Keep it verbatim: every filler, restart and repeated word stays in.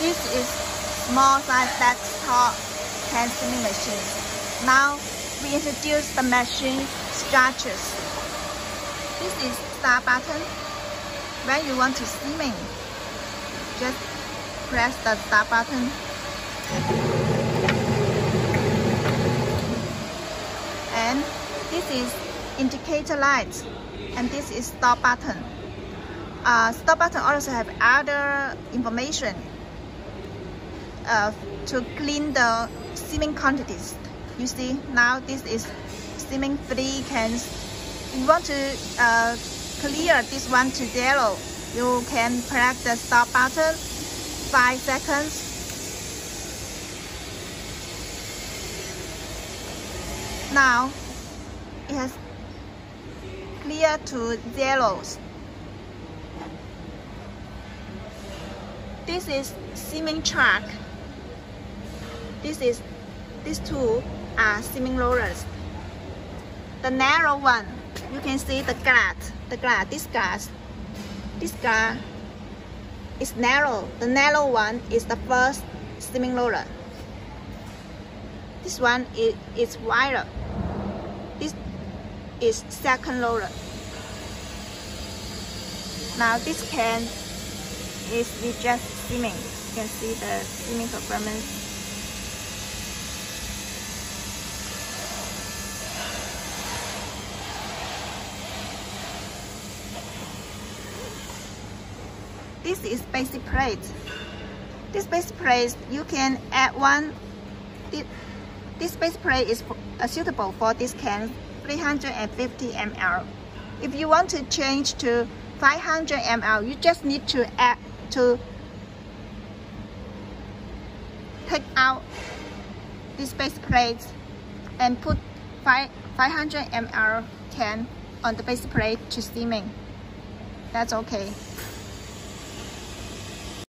This is small size desktop penciling machine. Now we introduce the machine structures. This is start button. When you want to steam, just press the start button. And this is indicator light, and this is stop button. Uh, stop button also have other information uh, to clean the steaming quantities. You see, now this is steaming three cans. You want to uh, clear this one to zero. You can press the stop button, five seconds. Now it has clear to zeros. This is steaming truck. This is, these two are steaming rollers. The narrow one, you can see the guard, the guard, this guard, this guard is narrow. The narrow one is the first steaming roller. This one is, is wider. This is second roller. Now this can is we just steaming. You can see the steaming performance. This is basic plate. This basic plate you can add one. This basic plate is suitable for this can, three hundred fifty milliliters. If you want to change to five hundred milliliters, you just need to add to take out this base plate and put five hundred milliliters can on the base plate to steaming. That's okay.